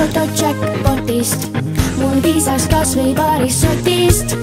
jõudnud jackpotist, mul piisaks kasvõi paarist sotist.